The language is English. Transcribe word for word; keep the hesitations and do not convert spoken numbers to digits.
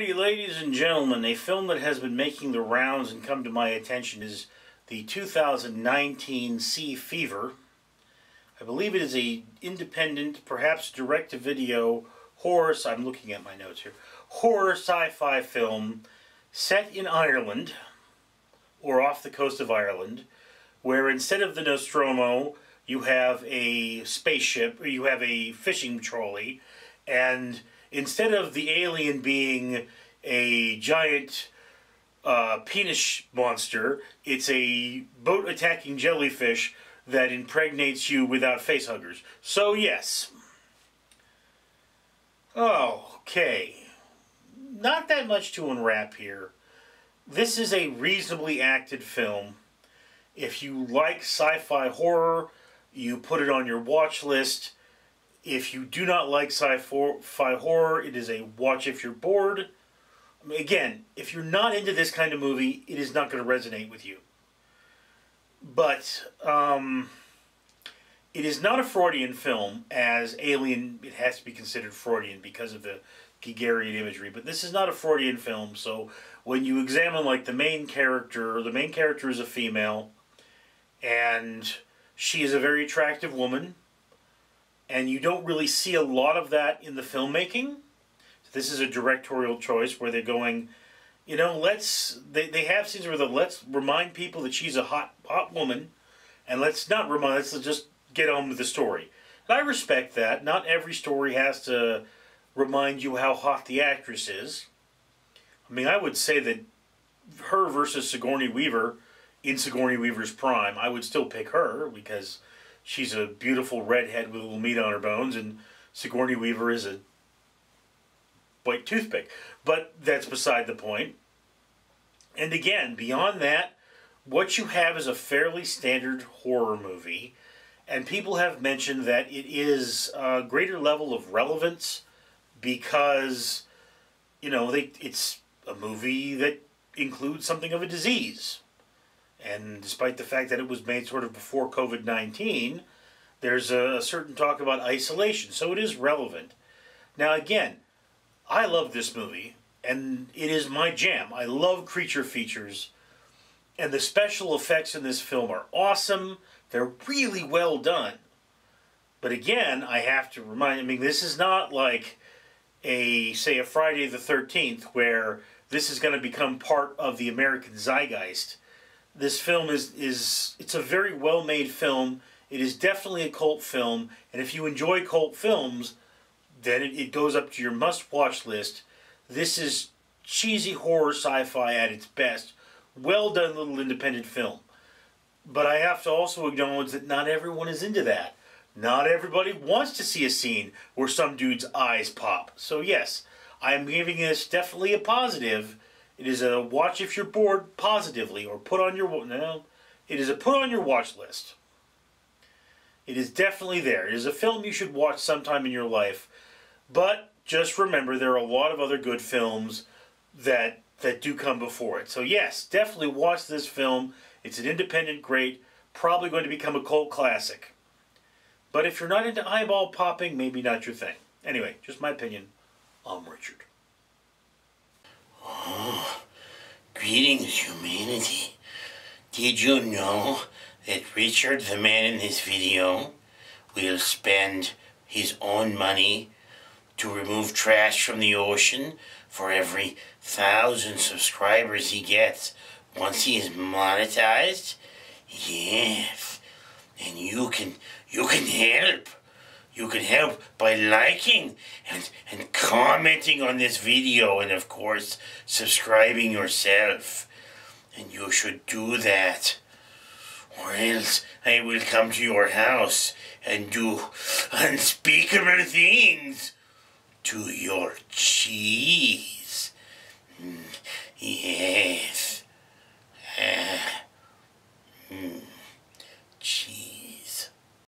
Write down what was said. Alrighty, ladies and gentlemen, a film that has been making the rounds and come to my attention is the two thousand nineteen Sea Fever. I believe it is a independent, perhaps direct-to-video horror, I'm looking at my notes here, horror sci-fi film set in Ireland, or off the coast of Ireland, where instead of the Nostromo, you have a spaceship, or you have a fishing trolley, and instead of the alien being a giant uh, penis monster, it's a boat-attacking jellyfish that impregnates you without facehuggers. So, yes. Okay. Not that much to unwrap here. This is a reasonably acted film. If you like sci-fi horror, you put it on your watch list. If you do not like sci-fi horror, it is a watch if you're bored. I mean, again, if you're not into this kind of movie, it is not going to resonate with you. But um, it is not a Freudian film, as Alien, it has to be considered Freudian because of the Gigerian imagery. But this is not a Freudian film, so when you examine, like, the main character, the main character is a female, and she is a very attractive woman, and you don't really see a lot of that in the filmmaking. So this is a directorial choice where they're going, you know, let's, they, they have scenes where the, let's remind people that she's a hot hot woman, and let's not remind, let's just get on with the story. And I respect that. Not every story has to remind you how hot the actress is. I mean, I would say that her versus Sigourney Weaver in Sigourney Weaver's prime, I would still pick her because she's a beautiful redhead with a little meat on her bones, and Sigourney Weaver is a white toothpick. But that's beside the point. And again, beyond that, what you have is a fairly standard horror movie, and people have mentioned that it is a greater level of relevance because, you know, they, it's a movie that includes something of a disease. And despite the fact that it was made sort of before COVID nineteen, there's a certain talk about isolation, so it is relevant. Now again, I love this movie, and it is my jam. I love creature features, and the special effects in this film are awesome. They're really well done. But again, I have to remind, I mean, this is not like a, say, a Friday the thirteenth, where this is going to become part of the American zeitgeist. This film is, is it's a very well-made film. It is definitely a cult film. And if you enjoy cult films, then it, it goes up to your must-watch list. This is cheesy horror sci-fi at its best. Well-done little independent film. But I have to also acknowledge that not everyone is into that. Not everybody wants to see a scene where some dude's eyes pop. So yes, I'm giving this definitely a positive. It is a watch if you're bored positively, or put on your, no, it is a put on your watch list. It is definitely there. It is a film you should watch sometime in your life. But just remember, there are a lot of other good films that, that do come before it. So yes, definitely watch this film. It's an independent great, probably going to become a cult classic. But if you're not into eyeball popping, maybe not your thing. Anyway, just my opinion. I'm Richard. Oh, greetings, humanity. Did you know that Richard, the man in this video, will spend his own money to remove trash from the ocean for every thousand subscribers he gets once he is monetized? Yes. And you can, you can help. You can help by liking and, and commenting on this video, and of course subscribing yourself. And you should do that, or else I will come to your house and do unspeakable things to your cheese. Mm, yeah.